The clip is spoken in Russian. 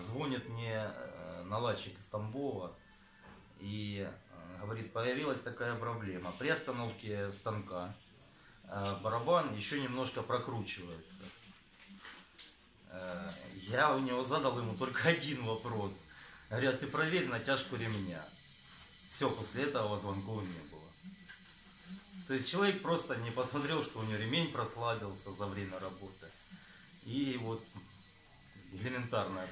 Звонит мне наладчик из Тамбова и говорит, появилась такая проблема. При остановке станка барабан еще немножко прокручивается. Я у него задал ему только один вопрос. Говорят, ты проверь натяжку ремня. Все, после этого звонков не было. То есть человек просто не посмотрел, что у него ремень прослабился за время работы. И вот элементарная...